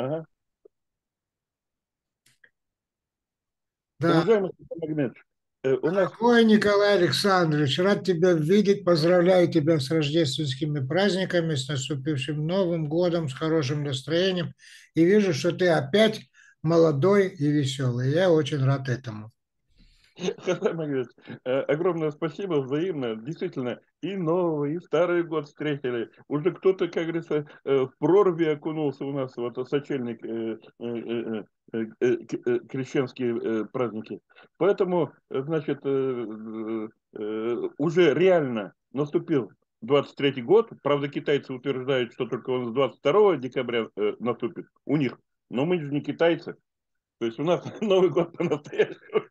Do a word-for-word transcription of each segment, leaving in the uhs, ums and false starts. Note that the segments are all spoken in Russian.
Ага. Да. Уважаемый Магомедович, у нас... Ой, Николай Александрович, рад тебя видеть, поздравляю тебя с рождественскими праздниками, с наступившим Новым годом, с хорошим настроением. И вижу, что ты опять молодой и веселый. Я очень рад этому. Хасай Магомедович, огромное спасибо, взаимно, действительно, и Новый, и Старый год встретили. Уже кто-то, как говорится, в прорви окунулся у нас, вот сочельник, крещенские праздники. Поэтому, значит, уже реально наступил двадцать третий год. Правда, китайцы утверждают, что только он с двадцать второго декабря наступит у них. Но мы же не китайцы. То есть у нас Новый год по-настоящему.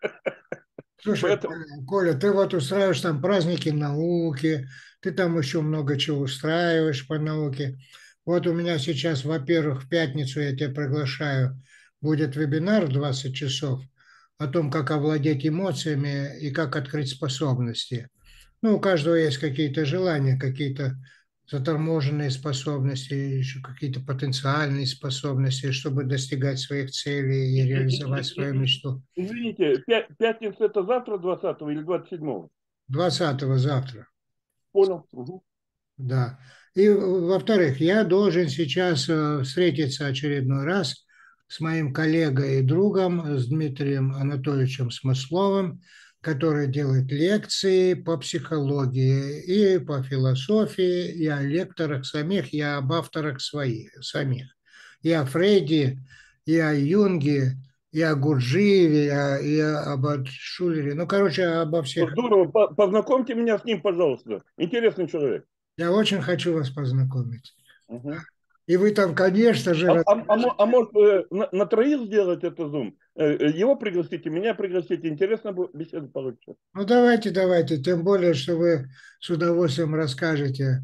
Слушай, поэтому... Коля, ты вот устраиваешь там праздники науки, ты там еще много чего устраиваешь по науке. Вот у меня сейчас, во-первых, в пятницу я тебя приглашаю, будет вебинар в двадцать часов о том, как овладеть эмоциями и как открыть способности. Ну, у каждого есть какие-то желания, какие-то заторможенные способности, какие-то потенциальные способности, чтобы достигать своих целей и реализовать свою мечту. Извините, пятница это завтра двадцатого или двадцать седьмого? двадцатого завтра. Понял. Угу. Да. И, во-вторых, я должен сейчас встретиться очередной раз с моим коллегой и другом, с Дмитрием Анатольевичем Смысловым, который делает лекции по психологии и по философии, и о лекторах самих, и об авторах своих самих. И о Фредди, и о Юнге, и о Гурджири, и об Шулере. Ну, короче, обо всех. Здорово. Познакомьте меня с ним, пожалуйста. Интересный человек. Я очень хочу вас познакомить. Угу. И вы там, конечно же... А, а, а, а может на, на троих сделать это Zoom? Его пригласите, меня пригласите. Интересно беседа получится. Ну, давайте, давайте. Тем более, что вы с удовольствием расскажете,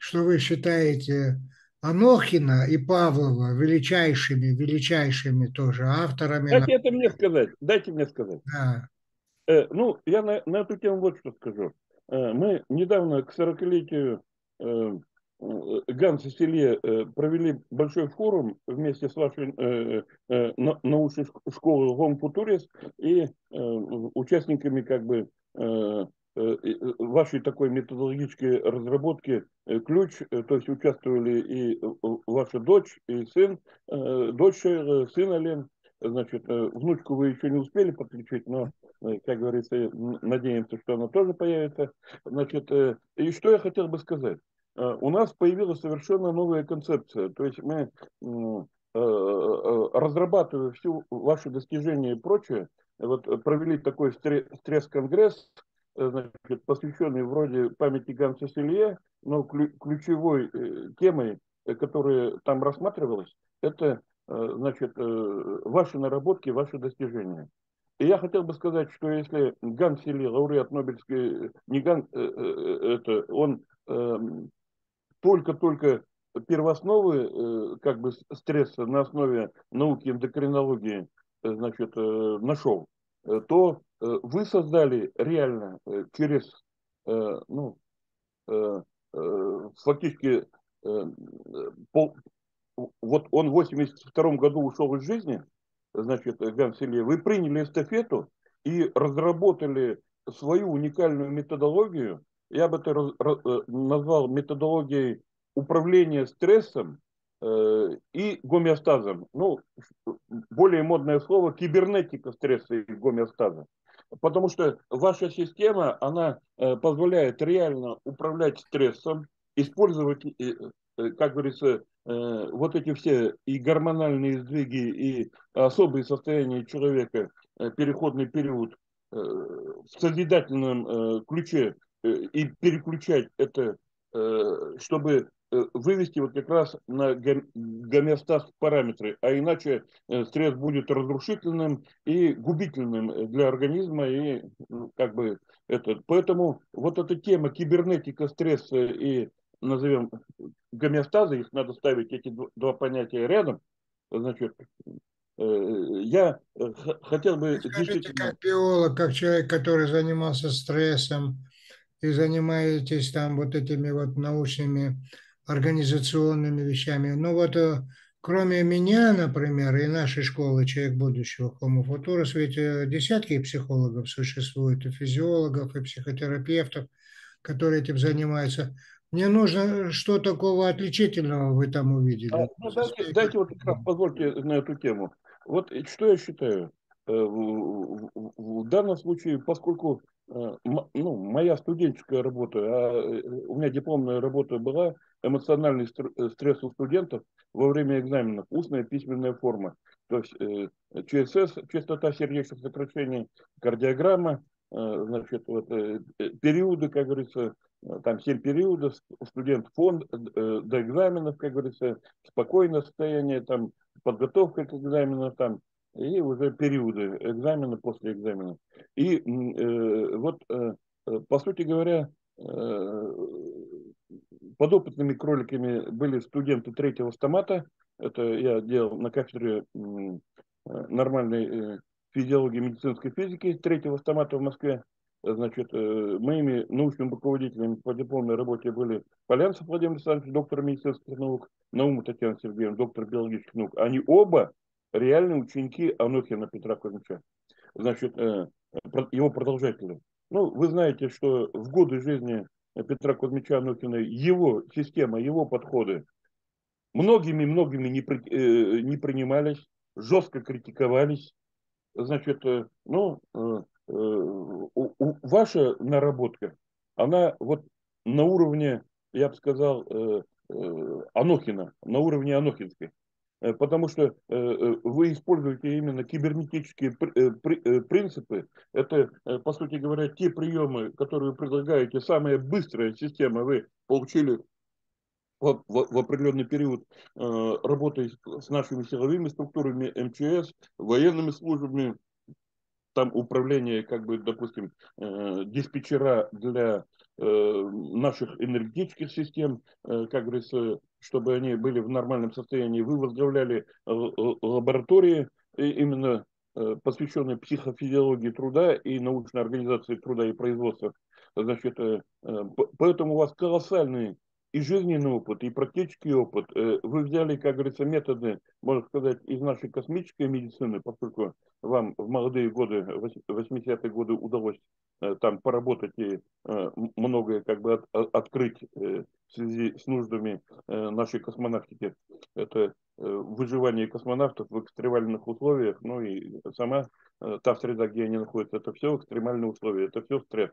что вы считаете Анохина и Павлова величайшими, величайшими тоже авторами. Дайте это мне сказать. Дайте мне сказать. Да. Э, ну, я на, на эту тему вот что скажу. Э, мы недавно к сорокалетию... Э, Ганса Селье провели большой форум вместе с вашей э, э, научной школой Homo Futurus и э, участниками как бы э, э, вашей такой методологической разработки «Ключ». То есть участвовали и ваша дочь, и сын, э, дочь, сын Лен. Значит, внучку вы еще не успели подключить, но, как говорится, надеемся, что она тоже появится. Значит, э, и что я хотел бы сказать? У нас появилась совершенно новая концепция. То есть мы, разрабатывая все ваши достижения и прочее, вот провели такой стресс-конгресс, посвященный вроде памяти Ганса Селье, но ключевой темой, которая там рассматривалась, это, значит, ваши наработки, ваши достижения. И я хотел бы сказать, что если Ганс Селье, лауреат Нобелевской, не Ганс, это, он только-только первоосновы как бы стресса на основе науки эндокринологии, значит, нашел, то вы создали реально через, ну, фактически пол, вот он в восемьдесят втором году ушел из жизни, значит, Ганс Селье, вы приняли эстафету и разработали свою уникальную методологию. Я бы это назвал методологией управления стрессом и гомеостазом. Ну, более модное слово – кибернетика стресса и гомеостаза. Потому что ваша система, она позволяет реально управлять стрессом, использовать, как говорится, вот эти все и гормональные сдвиги, и особые состояния человека, переходный период в созидательном ключе, и переключать это, чтобы вывести вот как раз на гомеостаз параметры, а иначе стресс будет разрушительным и губительным для организма, и как бы это. Поэтому вот эта тема кибернетика стресса и, назовем, гомеостаза, их надо ставить эти два понятия рядом, значит, я хотел бы... Скажите, действительно... как биолог, как человек, который занимался стрессом, и занимаетесь там вот этими вот научными организационными вещами. Ну вот Кроме меня, например, и нашей школы «Человек будущего» Homo Futurus, ведь десятки психологов существуют, и физиологов, и психотерапевтов, которые этим занимаются. Мне нужно, что такого отличительного вы там увидели? А, ну, дайте, дайте вот как раз, позвольте на эту тему. Вот что я считаю. В данном случае, поскольку ну, моя студенческая работа, а у меня дипломная работа была эмоциональный стресс у студентов во время экзаменов, устная письменная форма, то есть ЧСС, частота сердечных сокращений, кардиограмма, значит, вот, периоды, как говорится, там семь периодов, студент фонд до экзаменов, как говорится, спокойное состояние, там подготовка к экзаменам, там и уже периоды экзамена, после экзамена. И э, вот, э, по сути говоря, э, подопытными кроликами были студенты третьего стомата. Это я делал на кафедре э, нормальной э, физиологии медицинской физики третьего стомата в Москве. Значит, э, моими научными руководителями по дипломной работе были Полянцев Владимир Александрович, доктор медицинских наук, Наума Татьяна Сергеевна, доктор биологических наук. Они оба реальные ученики Анохина Петра Кузьмича, значит, его продолжатели. Ну, вы знаете, что в годы жизни Петра Кузьмича Анохина его система, его подходы многими-многими не, при, не принимались, жестко критиковались. Значит, ну, ваша наработка, она вот на уровне, я бы сказал, Анохина, на уровне Анохинской. Потому что вы используете именно кибернетические принципы. Это, по сути говоря, те приемы, которые вы предлагаете. Самая быстрая система вы получили в определенный период работы с нашими силовыми структурами, эм че эс, военными службами, там управление, как бы, допустим, диспетчера для наших энергетических систем, как говорится, чтобы они были в нормальном состоянии. Вы возглавляли лаборатории, именно посвященные психофизиологии труда и научной организации труда и производства. Значит, поэтому у вас колоссальный и жизненный опыт, и практический опыт. Вы взяли, как говорится, методы, можно сказать, из нашей космической медицины, поскольку вам в молодые годы, восьмидесятые годы удалось там поработать и многое, как бы, от, открыть в связи с нуждами нашей космонавтики. Это выживание космонавтов в экстремальных условиях, ну и сама та среда, где они находятся, это все экстремальные условия, это все стресс.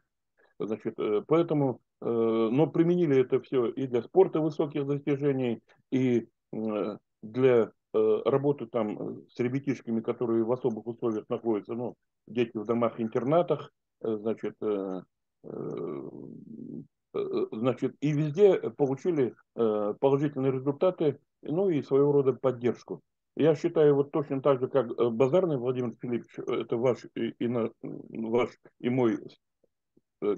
Значит, поэтому, но применили это все и для спорта высоких достижений, и для работы там с ребятишками, которые в особых условиях находятся, ну, дети в домах-интернатах, значит, значит, и везде получили положительные результаты, ну, и своего рода поддержку. Я считаю, вот точно так же, как Базарный Владимир Филиппович, это ваш и, и, на, ваш, и мой,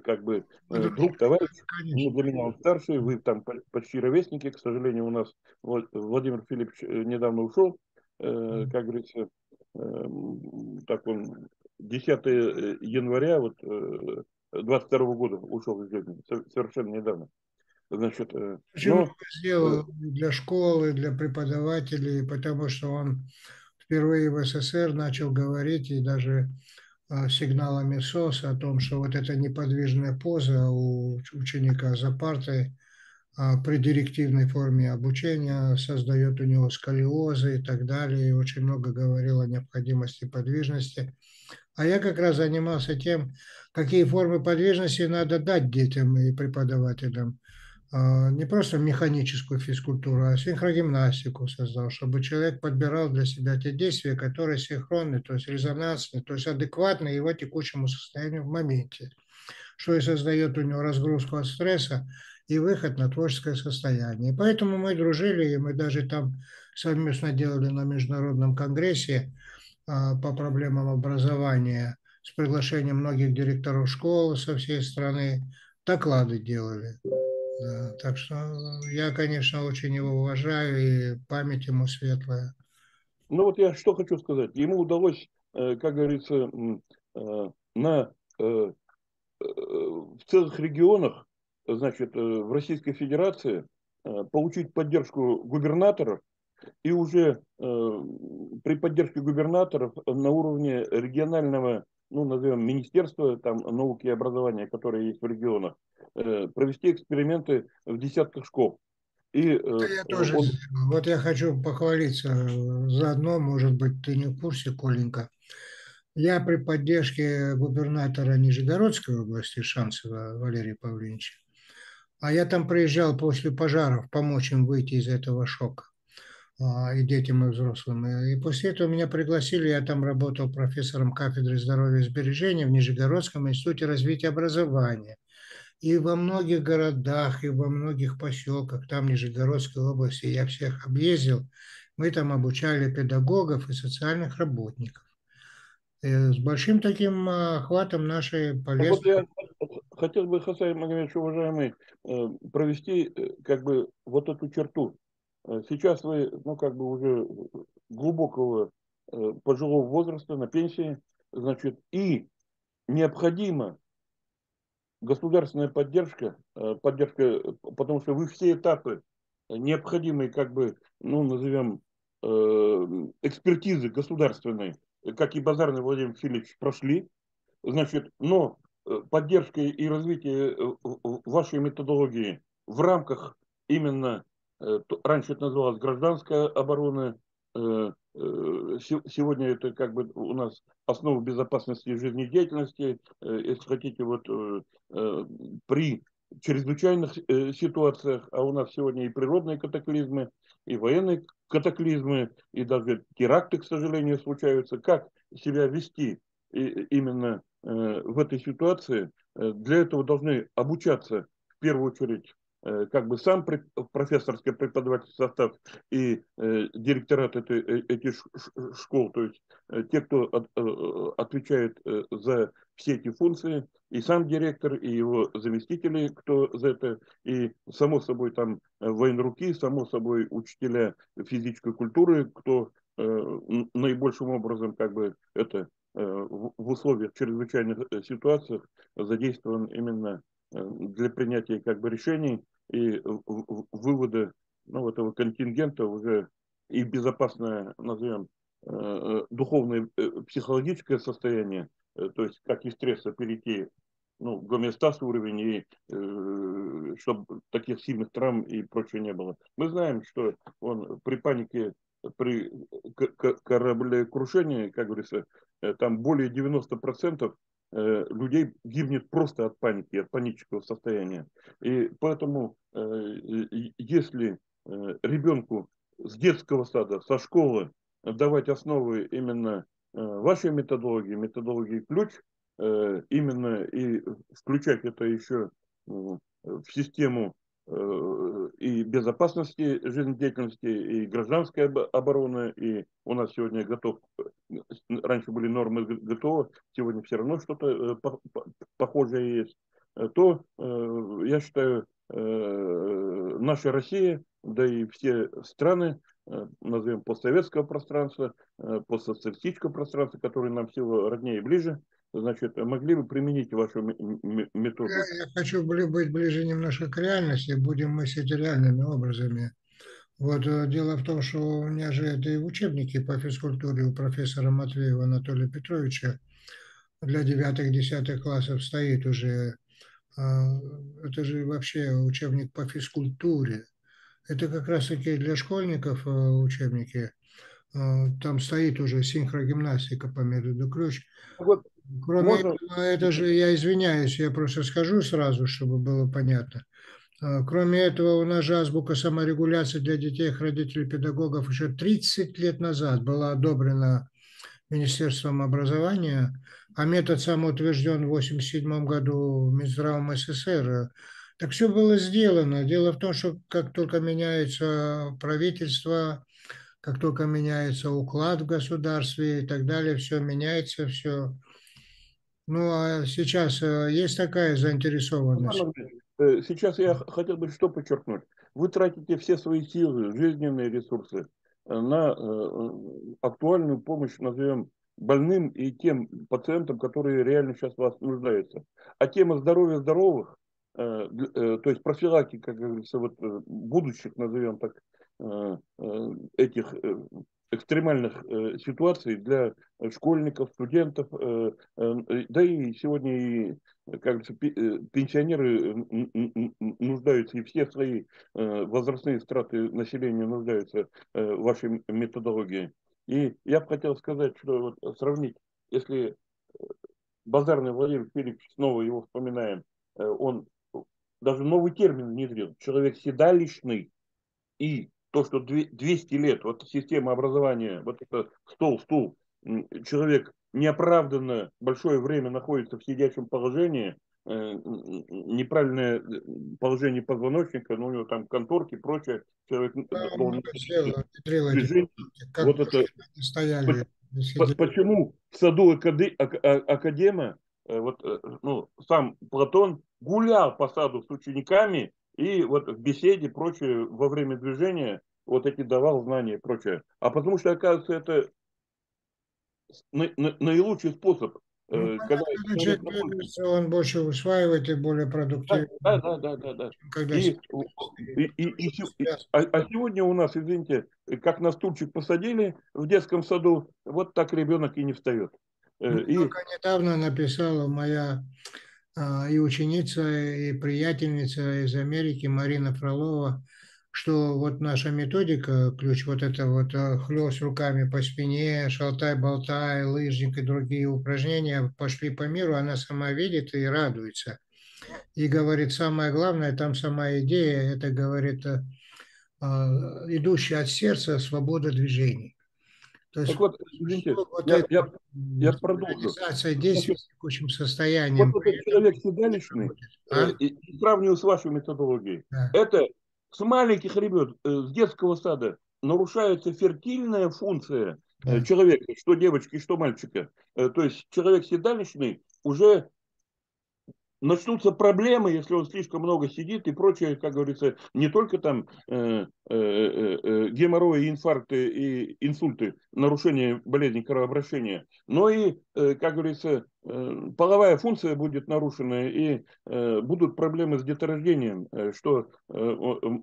как бы, друг, товарищ, ну, для меня он старший, вы там почти ровесники, к сожалению, у нас Владимир Филиппович недавно ушел, как говорится, так он десятого января вот, двадцать второго года ушел из жизни, совершенно недавно. Значит, но... сделал для школы, для преподавателей, потому что он впервые в эс эс эс эр начал говорить и даже сигналами эс о эс о том, что вот эта неподвижная поза у ученика за партой при директивной форме обучения создает у него сколиозы и так далее. И очень много говорил о необходимости подвижности. А я как раз занимался тем, какие формы подвижности надо дать детям и преподавателям. Не просто механическую физкультуру, а синхрогимнастику создал, чтобы человек подбирал для себя те действия, которые синхронны, то есть резонансны, то есть адекватны его текущему состоянию в моменте, что и создает у него разгрузку от стресса и выход на творческое состояние. Поэтому мы дружили, и мы даже там совместно делали на международном конгрессе по проблемам образования с приглашением многих директоров школ со всей страны, доклады делали. Да, так что я, конечно, очень его уважаю, и память ему светлая. Ну вот я что хочу сказать. Ему удалось, как говорится, на, в целых регионах, значит, в Российской Федерации получить поддержку губернаторов, И уже э, при поддержке губернаторов на уровне регионального, ну, назовем, министерства там, науки и образования, которое есть в регионах, э, провести эксперименты в десятках школ. И, э, я тоже, он... Вот я хочу похвалиться заодно, может быть, ты не в курсе, Коленька. Я при поддержке губернатора Нижегородской области Шанцева Валерия Павловича, а я там приезжал после пожаров помочь им выйти из этого шока, и детям, и взрослым. И после этого меня пригласили, я там работал профессором кафедры здоровья и сбережения в Нижегородском институте развития образования. И во многих городах, и во многих поселках, там в Нижегородской области, я всех объездил. Мы там обучали педагогов и социальных работников. И с большим таким охватом нашей полезности. Хотел бы, Хасай Магомедович, уважаемый, провести как бы вот эту черту. Сейчас вы, ну, как бы уже глубокого пожилого возраста, на пенсии, значит, и необходима государственная поддержка, поддержка, потому что вы все этапы необходимые, как бы, ну, назовем, экспертизы государственной, как и Базарный Владимир Филиппович, прошли, значит, но поддержка и развитие вашей методологии в рамках именно, раньше это называлось гражданская оборона, сегодня это как бы у нас основа безопасности и жизнедеятельности, если хотите, вот при чрезвычайных ситуациях, а у нас сегодня и природные катаклизмы, и военные катаклизмы, и даже теракты, к сожалению, случаются. Как себя вести именно в этой ситуации? Для этого должны обучаться в первую очередь как бы сам профессорский преподавательский состав и директорат этих школ, то есть те, кто отвечает за все эти функции, и сам директор, и его заместители, кто за это, и само собой там военруки, само собой учителя физической культуры, кто наибольшим образом как бы это в условиях чрезвычайных ситуаций задействован именно для принятия как бы решений и вывода, ну, этого контингента уже и безопасное, назовем, духовное, психологическое состояние, то есть как из стресса перейти, ну, в гомеостаз уровень, и э, чтобы таких сильных травм и прочего не было. Мы знаем, что он при панике, при кораблекрушении, как говорится, там более девяноста процентов людей гибнет просто от паники, от панического состояния. И поэтому, если ребенку с детского сада, со школы давать основы именно вашей методологии, методологии ключ, именно и включать это еще в систему и безопасности жизнедеятельности, и гражданской обороны, и у нас сегодня готов, раньше были нормы ГТО, сегодня все равно что-то похожее есть, то, я считаю, наша Россия, да и все страны, назовем, постсоветского пространства, постсоциалистического пространства, которые нам всего роднее и ближе, значит, могли бы применить вашу методу? Я, я хочу быть ближе немножко к реальности, будем мыслить реальными образами. Вот дело в том, что у меня же это и в учебнике по физкультуре у профессора Матвеева Анатолия Петровича для девятых-десятых классов стоит уже. Это же вообще учебник по физкультуре. Это как раз-таки для школьников учебники. Там стоит уже синхрогимнастика по методу ключ. Вот. Кроме Можно... этого, это же, я извиняюсь, я просто скажу сразу, чтобы было понятно. Кроме этого, у нас же азбука саморегуляции для детей, родителей, педагогов еще тридцать лет назад была одобрена Министерством образования, а метод самоутвержден в восемьдесят седьмом году Минздравом СССР. Так все было сделано. Дело в том, что как только меняется правительство, как только меняется уклад в государстве и так далее, все меняется, все... Ну, а сейчас есть такая заинтересованность? Сейчас я хотел бы что подчеркнуть. Вы тратите все свои силы, жизненные ресурсы на актуальную помощь, назовем, больным и тем пациентам, которые реально сейчас вас нуждаются. А тема здоровья здоровых, то есть профилактика, как говорится, вот будущих, назовем так, этих экстремальных ситуаций для школьников, студентов, да и сегодня и, как бы, пенсионеры нуждаются, и все свои возрастные страты населения нуждаются в вашей методологии. И я бы хотел сказать, что вот сравнить, если Базарный Владимир Филиппович, снова его вспоминаем, он даже новый термин внедрил, человек седалищный, и то, что двести лет, вот система образования, вот это стол, стул, человек неоправданно большое время находится в сидячем положении, неправильное положение позвоночника, но у него там конторки и прочее. Человек да, должен... Петрилович, как вот это... стояли. Почему в саду Академа, вот, ну, сам Платон гулял по саду с учениками, и вот в беседе, прочее, во время движения, вот эти давал знания и прочее. А потому что, оказывается, это на, на, наилучший способ. Ну, когда человек находится, он больше усваивает и более продуктивен. Да, да, да, да, да. Когда и, и, и, и, и, а, а сегодня у нас, извините, как на стульчик посадили в детском саду, вот так ребенок и не встает. Ну, и... Только недавно написала моя... и ученица, и приятельница из Америки Марина Фролова, что вот наша методика, ключ, вот это вот хлёст руками по спине, шалтай-болтай, лыжник и другие упражнения пошли по миру, она сама видит и радуется. И говорит, самое главное, там сама идея, это, говорит, идущая от сердца свобода движений. То есть, вот, извините, вот я, я, я продолжу. Реализация действий в текущем состоянии. Вот этот человек седалищный, а? И сравниваю с вашей методологией, да. Это с маленьких ребят, с детского сада нарушается фертильная функция, да, человека, что девочки, что мальчика. То есть человек седалищный, уже начнутся проблемы, если он слишком много сидит и прочее, как говорится, не только там э, э, э, геморрои, инфаркты и инсульты, нарушение болезни кровообращения, но и, э, как говорится, э, половая функция будет нарушена, и э, будут проблемы с деторождением, что э,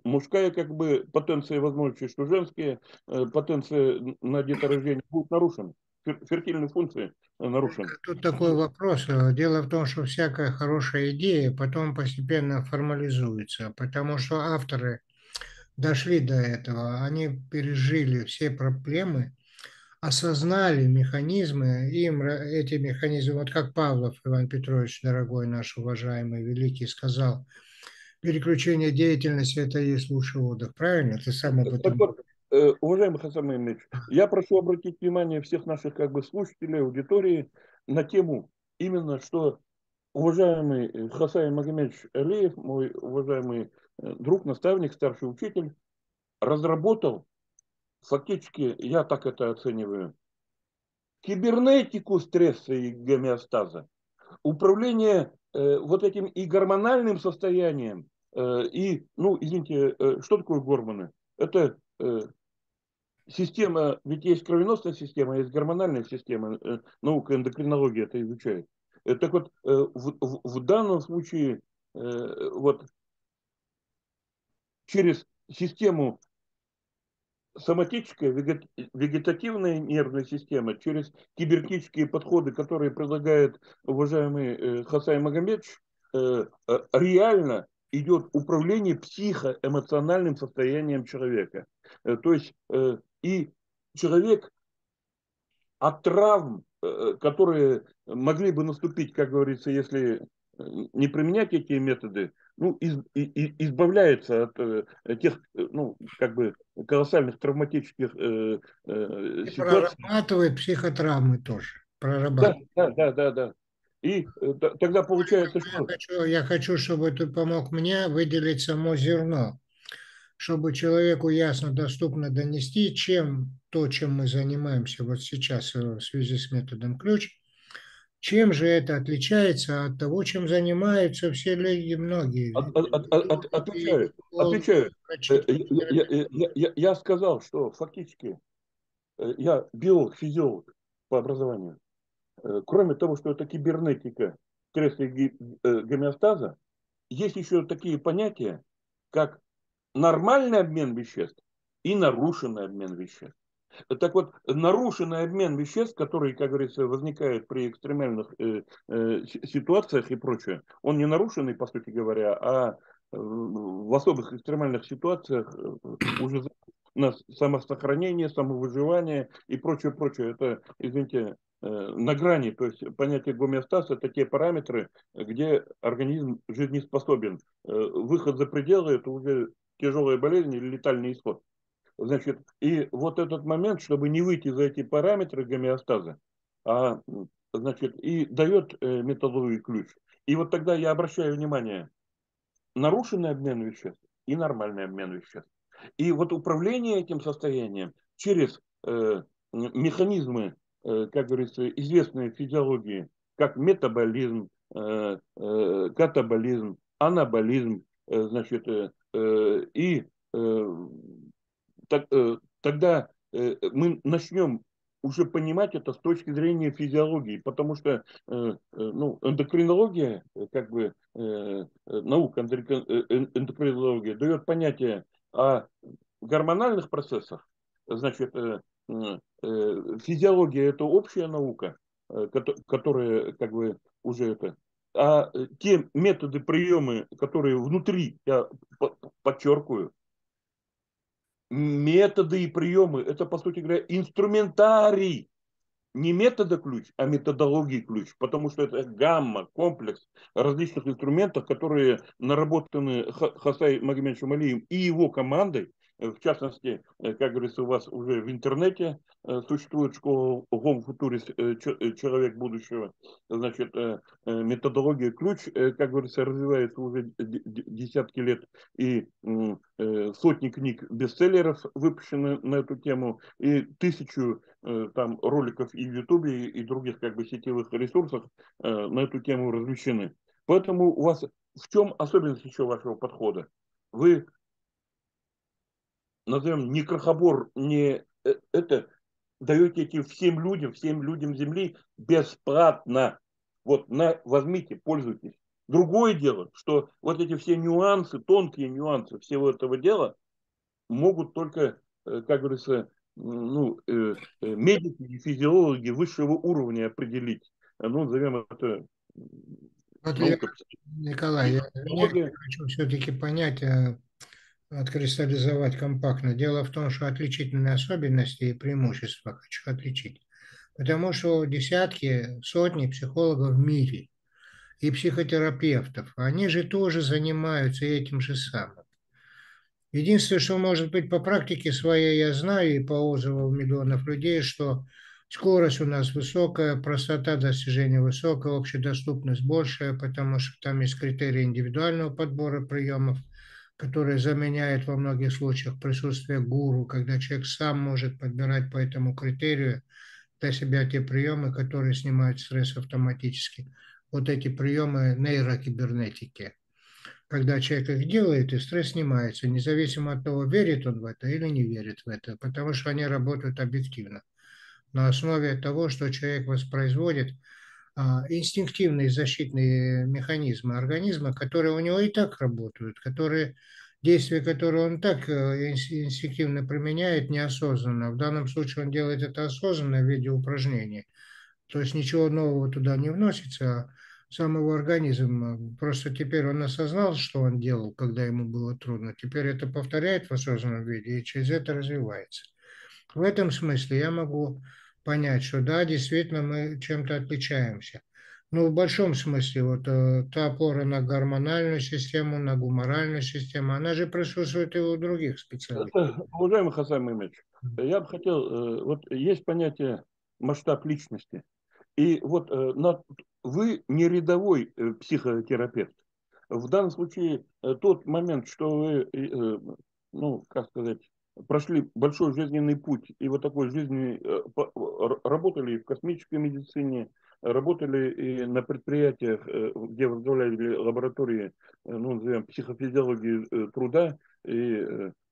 мужская, как бы, потенция возможности, что женские э, потенция на деторождение будут нарушены. Фертильные функции нарушены. Тут такой вопрос. Дело в том, что всякая хорошая идея потом постепенно формализуется, потому что авторы дошли до этого, они пережили все проблемы, осознали механизмы, им эти механизмы, вот как Павлов Иван Петрович, дорогой наш, уважаемый, великий, сказал, переключение деятельности – это и есть лучший отдых. Правильно? Ты сам об этом... Уважаемый Хасай Магомедович, я прошу обратить внимание всех наших, как бы, слушателей, аудитории на тему именно, что уважаемый Хасай Магомедович Алиев, мой уважаемый друг, наставник, старший учитель, разработал, фактически, я так это оцениваю, кибернетику стресса и гомеостаза, управление э, вот этим и гормональным состоянием, э, и, ну, извините, э, что такое гормоны? Это... Система, ведь есть кровеносная система, есть гормональная система, наука эндокринология это изучает. Так вот, в, в, в данном случае, вот, через систему соматической, вегетативной нервной системы, через кибернетические подходы, которые предлагает уважаемый Хасай Магомедович, реально идет управление психоэмоциональным состоянием человека. То есть и человек от травм, которые могли бы наступить, как говорится, если не применять эти методы, ну, из, и, избавляется от тех, ну, как бы, колоссальных травматических э, э, ситуаций. И прорабатывает психотравмы тоже. Прорабатывает. Да, да, да, да. И тогда получается, что... Я хочу, я хочу, чтобы ты помог мне выделить само зерно, чтобы человеку ясно, доступно донести, чем то, чем мы занимаемся вот сейчас в связи с методом ключ, чем же это отличается от того, чем занимаются все люди, многие. От, от, от, от, отвечаю, отвечаю. Я, я, я, я сказал, что фактически я биолог, физиолог по образованию. Кроме того, что это кибернетика стресса и гомеостаза, есть еще такие понятия, как нормальный обмен веществ и нарушенный обмен веществ. Так вот, нарушенный обмен веществ, который, как говорится, возникает при экстремальных э, э, ситуациях и прочее, он не нарушенный, по сути говоря, а в особых экстремальных ситуациях уже на самосохранение, самовыживание и прочее, прочее. Это, извините, на грани, то есть понятие гомеостаз — это те параметры, где организм жизнеспособен. Выход за пределы — это уже тяжелая болезнь или летальный исход. Значит, и вот этот момент, чтобы не выйти за эти параметры гомеостаза, а, значит, и дает методологию ключ. И вот тогда я обращаю внимание: нарушенный обмен веществ и нормальный обмен веществ. И вот управление этим состоянием через э, механизмы, э, как говорится, известные физиологии, как метаболизм, э, э, катаболизм, анаболизм, э, значит, э, э, и э, так, э, тогда э, мы начнем уже понимать это с точки зрения физиологии, потому что э, ну, эндокринология, как бы э, наука эндокринология, дает понятие о гормональных процессах. Значит, э, э, физиология — это общая наука, э, которая как бы уже это. А те методы, приемы, которые внутри, я подчеркиваю, методы и приемы — это, по сути говоря, инструментарий. Не метода ключ, а методологии ключ. Потому что это гамма, комплекс различных инструментов, которые наработаны Хасай Магомедовичем Алиевым и его командой. В частности, как говорится, у вас уже в интернете существует школа Homo Futurus, человек будущего. Значит, методология ключ, как говорится, развивается уже десятки лет, и сотни книг бестселлеров выпущены на эту тему, и тысячу там роликов и в Ютубе, и других как бы сетевых ресурсах на эту тему размещены. Поэтому у вас в чем особенность еще вашего подхода? Вы назовем не крохобор, не это, даете эти всем людям, всем людям Земли бесплатно. Вот, на, возьмите, пользуйтесь. Другое дело, что вот эти все нюансы, тонкие нюансы всего этого дела могут только, как говорится, ну, медики и физиологи высшего уровня определить. Ну, назовем это... Вот я, Николай, я, я хочу все-таки понять... откристаллизовать компактно. Дело в том, что отличительные особенности и преимущества хочу отличить. Потому что десятки, сотни психологов в мире и психотерапевтов, они же тоже занимаются этим же самым. Единственное, что может быть по практике своей, я знаю и по отзывам миллионов людей, что скорость у нас высокая, простота достижения высокая, общедоступность большая, потому что там есть критерии индивидуального подбора приемов, которая заменяет во многих случаях присутствие гуру, когда человек сам может подбирать по этому критерию для себя те приемы, которые снимают стресс автоматически. Вот эти приемы нейрокибернетики. Когда человек их делает, и стресс снимается, независимо от того, верит он в это или не верит в это, потому что они работают объективно, на основе того, что человек воспроизводит инстинктивные защитные механизмы организма, которые у него и так работают, которые, действия, которые он так инстинктивно применяет, неосознанно. В данном случае он делает это осознанно в виде упражнений. То есть ничего нового туда не вносится, а сам его организм, просто теперь он осознал, что он делал, когда ему было трудно. Теперь это повторяет в осознанном виде и через это развивается. В этом смысле я могу... понять, что да, действительно мы чем-то отличаемся. Но в большом смысле вот та опора на гормональную систему, на гуморальную систему, она же присутствует и у других специалистов. Уважаемый Хасай Магомедович, я бы хотел, вот есть понятие масштаб личности. И вот вы не рядовой психотерапевт. В данном случае тот момент, что вы, ну, как сказать, прошли большой жизненный путь, и вот такой жизненный, работали и в космической медицине, работали и на предприятиях, где возглавляли лаборатории, ну, назовем, психофизиологии труда и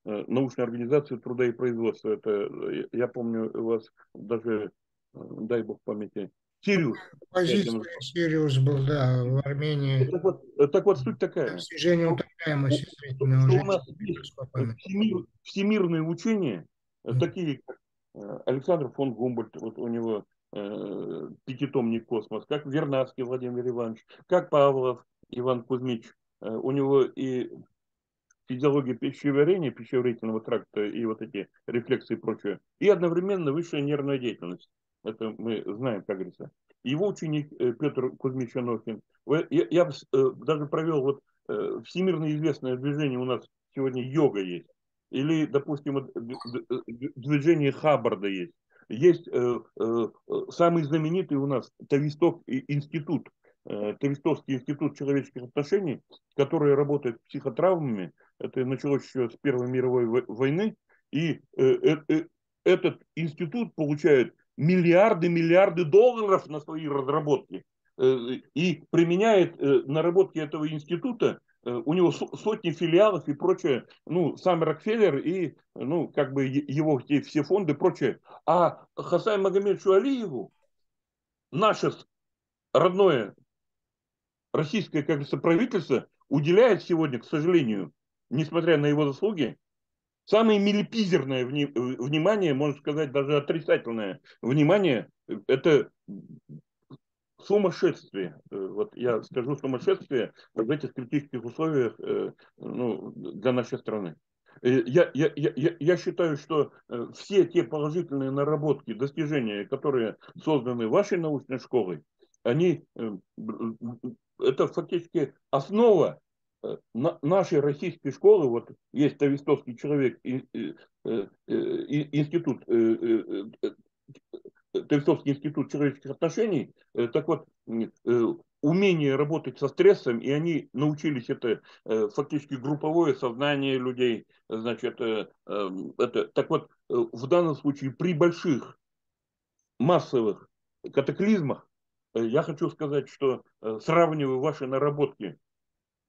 научной организации труда и производства. Это, я помню, у вас даже, дай бог памяти, Сириус. Позиция Сириус был, да, в Армении. Так вот, так вот суть такая. Снижение утопляемости. Что у нас есть всемир, всемирные учения, mm-hmm. такие как Александр фон Гумбольдт, вот у него э, пятитомник «Космос», как Вернадский Владимир Иванович, как Павлов Иван Кузьмич. Э, у него и физиология пищеварения, пищеварительного тракта и вот эти рефлексы и прочее, и одновременно высшая нервная деятельность. Это мы знаем, как говорится. Его ученик Петр Кузьмич Анохин. Я, я даже провел вот всемирно известное движение, у нас сегодня йога есть. Или, допустим, движение Хаббарда есть. Есть самый знаменитый у нас Тавистокский институт, Тавистокский институт человеческих отношений, который работает с психотравмами. Это началось еще с Первой мировой войны. И этот институт получает миллиарды, миллиарды долларов на свои разработки и применяет наработки этого института, у него сотни филиалов и прочее, ну, сам Рокфеллер и, ну, как бы его все фонды и прочее. А Хасаю Магомедовичу Алиеву, наше родное российское, как говорится, правительство уделяет сегодня, к сожалению, несмотря на его заслуги, самое милипизерное внимание, можно сказать, даже отрицательное внимание, это сумасшествие. Вот я скажу сумасшествие в этих критических условиях, ну, для нашей страны. Я, я, я, я считаю, что все те положительные наработки, достижения, которые созданы вашей научной школой, они, это фактически основа нашей российской школы. Вот есть Тавистовский человек, институт, Тавистовский институт человеческих отношений. Так вот, умение работать со стрессом, и они научились это фактически групповое сознание людей. Значит, это, так вот, в данном случае при больших массовых катаклизмах, я хочу сказать, что сравниваю ваши наработки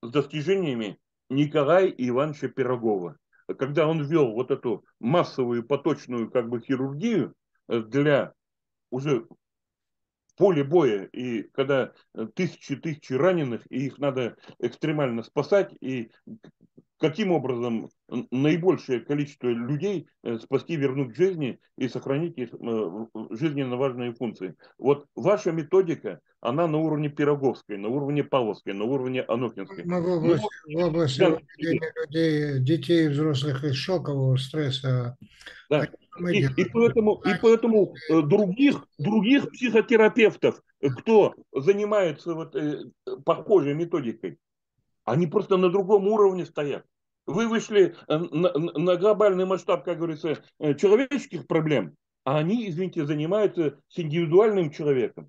с достижениями Николая Ивановича Пирогова, когда он ввел вот эту массовую поточную, как бы, хирургию для уже поля боя, и когда тысячи-тысячи раненых, и их надо экстремально спасать, и каким образом наибольшее количество людей спасти, вернуть к жизни и сохранить их жизненно важные функции. Вот ваша методика, она на уровне Пироговской, на уровне Павловской, на уровне Анохинской. Могу в области, в области да. выведения людей, детей и взрослых из шокового стресса. Да. И, и поэтому, и поэтому других, других психотерапевтов, кто занимается вот, похожей методикой, они просто на другом уровне стоят. Вы вышли на, на глобальный масштаб, как говорится, человеческих проблем, а они, извините, занимаются с индивидуальным человеком.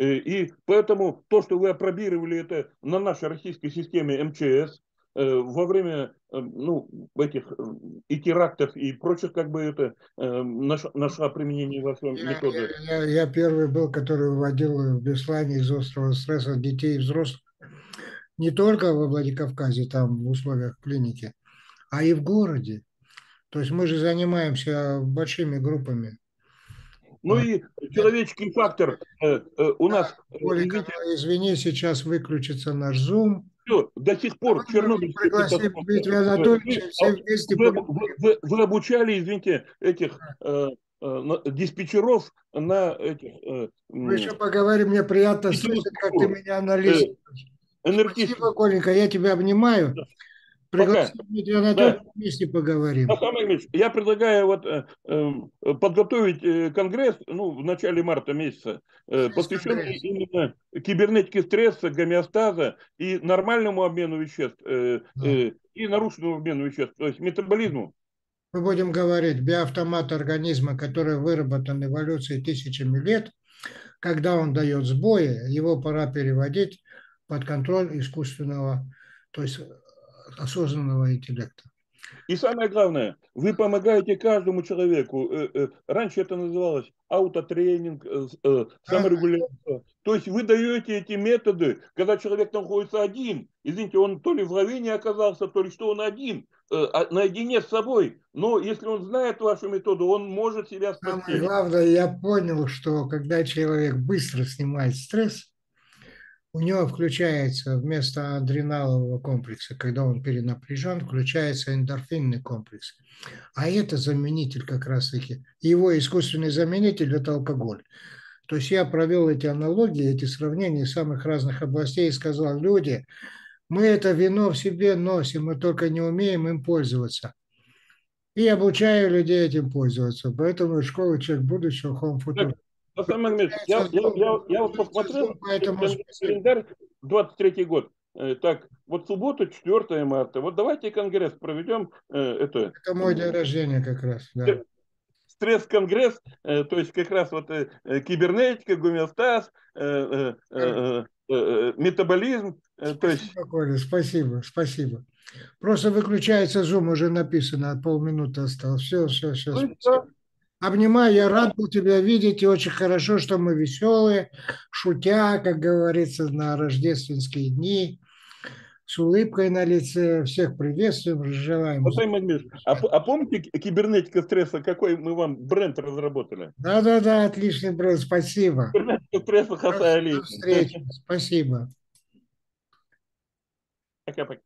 И поэтому то, что вы опробировали это на нашей российской системе эм че эс во время, ну, этих и терактов и прочих, как бы это нашла применение во всем методы. Я, я, я первый был, который выводил в Беслане из острого стресса детей и взрослых. Не только во Владикавказе, там в условиях клиники, а и в городе. То есть мы же занимаемся большими группами. Ну вот. И человеческий фактор э, э, у да, нас... Николай, извини, сейчас выключится наш зум. Все, до сих пор... А Чернобыль, пригласим Дмитрия Анатольевича, все вместе... Вы, вы, вы, вы обучали, извините, этих... Э, диспетчеров на... Этих, э, мы еще поговорим, мне приятно слышать, как ты меня анализируешь. Энергетически. Спасибо, Коленька, я тебя обнимаю. Да. Пригласи Дмитрия Анатольевича, да. Вместе поговорим. Я предлагаю вот, э, подготовить конгресс, ну, в начале марта месяца, э, посвященный именно кибернетике стресса, гомеостаза и нормальному обмену веществ, э, да. э, и нарушенному обмену веществ, то есть метаболизму. Мы будем говорить биоавтомат организма, который выработан эволюцией тысячами лет, когда он дает сбои, его пора переводить под контроль искусственного, то есть осознанного интеллекта. И самое главное, вы помогаете каждому человеку. Раньше это называлось аутотренинг, саморегуляция. То есть вы даете эти методы, когда человек находится один. Извините, он то ли в лавине оказался, то ли что он один, наедине с собой. Но если он знает вашу методу, он может себя спасти. Самое главное, я понял, что когда человек быстро снимает стресс, у него включается вместо адреналового комплекса, когда он перенапряжен, включается эндорфинный комплекс. А это заменитель как раз-таки. Его искусственный заменитель – это алкоголь. То есть я провел эти аналогии, эти сравнения из самых разных областей и сказал: люди, мы это вино в себе носим, мы только не умеем им пользоваться. И обучаю людей этим пользоваться. Поэтому школа «Человек будущего» Homo Futurus. Я, я, я, я вот посмотрел, календарь, двадцать третий год. Так, вот субботу, четвёртое марта. Вот давайте конгресс проведем. Это, это мой день рождения как раз. Да. Стресс-конгресс, то есть как раз вот кибернетика, гомеостаз, метаболизм. Спасибо, то есть... Коля, спасибо, спасибо. Просто выключается зум, уже написано, полминуты осталось. Все, все, все. Спасибо. Обнимаю, я рад был тебя видеть, и очень хорошо, что мы веселые, шутя, как говорится, на рождественские дни, с улыбкой на лице. Всех приветствуем, желаем. А, а помните кибернетика стресса, какой мы вам бренд разработали? Да-да-да, отличный бренд, спасибо. Кибернетика стресса Хасай Алиев. До встречи, спасибо. Пока-пока.